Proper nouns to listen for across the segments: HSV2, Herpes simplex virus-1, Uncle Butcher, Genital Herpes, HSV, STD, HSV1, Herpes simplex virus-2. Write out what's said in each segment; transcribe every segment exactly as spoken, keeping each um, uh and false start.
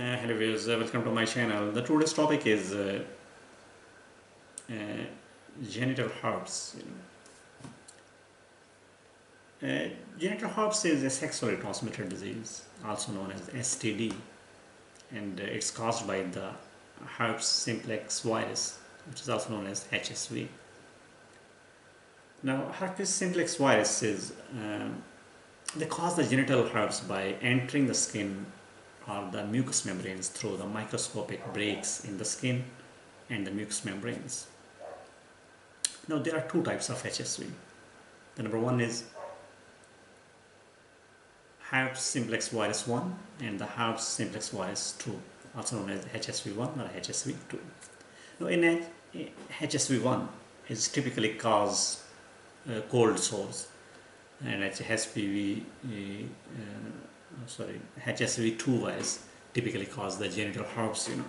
Uh, hello viewers, uh, welcome to my channel. The today's topic is uh, uh, genital herpes. You know. uh, genital herpes is a sexually transmitted disease, also known as S T D, and uh, it's caused by the herpes simplex virus, which is also known as H S V. Now, herpes simplex virus is um, they cause the genital herpes by entering the skin or the mucous membranes through the microscopic breaks in the skin and the mucous membranes. Now, there are two types of H S V. The number one is herpes simplex virus one and the herpes simplex virus two, also known as H S V one or H S V two. Now, in H S V one is typically cause uh, cold sores, and H S V uh, sorry, H S V two virus typically cause the genital herpes. You know.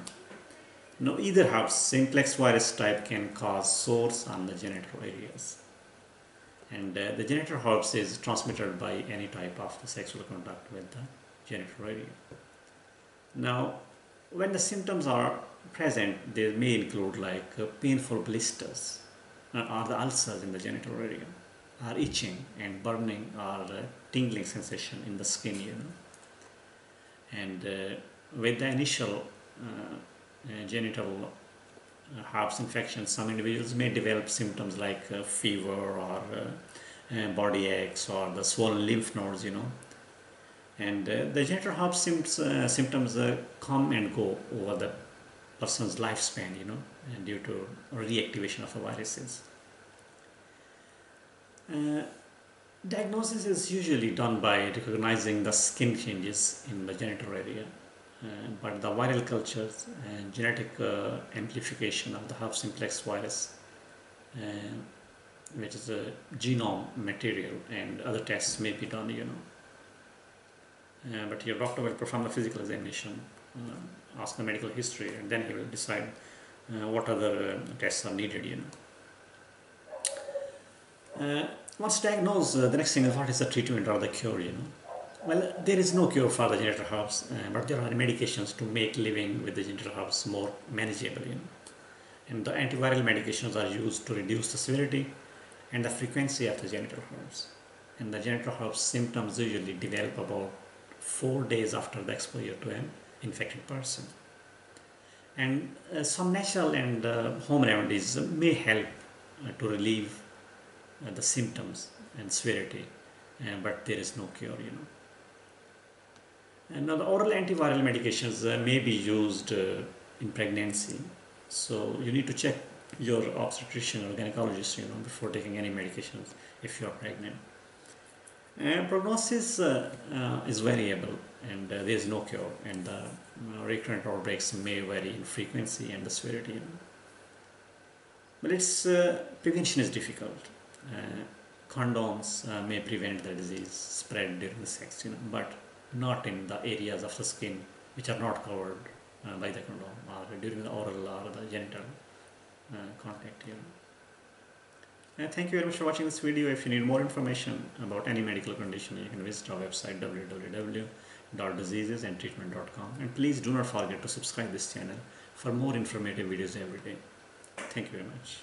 Now, either herpes simplex virus type can cause sores on the genital areas, and uh, the genital herpes is transmitted by any type of sexual contact with the genital area. Now, when the symptoms are present, they may include like uh, painful blisters or the ulcers in the genital area, or itching and burning or uh, tingling sensation in the skin, you know. And uh, with the initial uh, uh, genital uh, herpes infection, some individuals may develop symptoms like uh, fever or uh, uh, body aches or the swollen lymph nodes, you know. And uh, the genital herpes symptoms, uh, symptoms uh, come and go over the person's lifespan, you know, and due to reactivation of the viruses. Uh, diagnosis is usually done by recognizing the skin changes in the genital area, uh, but the viral cultures and genetic uh, amplification of the herpes simplex virus, uh, which is a genome material, and other tests may be done, you know. Uh, but your doctor will perform the physical examination, uh, ask the medical history, and then he will decide uh, what other uh, tests are needed, you know. Uh, once diagnosed, uh, the next thing is what is the treatment or the cure, you know. Well, there is no cure for the genital herpes, uh, but there are medications to make living with the genital herpes more manageable, you know. And the antiviral medications are used to reduce the severity and the frequency of the genital herpes. And the genital herpes symptoms usually develop about four days after the exposure to an infected person. And uh, some natural and uh, home remedies may help uh, to relieve Uh, the symptoms and severity, uh, but there is no cure, you know. And now, the oral antiviral medications uh, may be used uh, in pregnancy, so you need to check your obstetrician or gynecologist, you know, before taking any medications if you are pregnant. And uh, prognosis uh, uh, is variable, and uh, there is no cure, and the uh, recurrent outbreaks may vary in frequency and the severity, you know. But its uh, prevention is difficult. Uh, condoms uh, may prevent the disease spread during the sex, you know, but not in the areas of the skin which are not covered uh, by the condom or during the oral or the genital uh, contact, you know. And thank you very much for watching this video. If you need more information about any medical condition, you can visit our website w w w dot diseases and treatment dot com, and please do not forget to subscribe this channel for more informative videos every day. Thank you very much.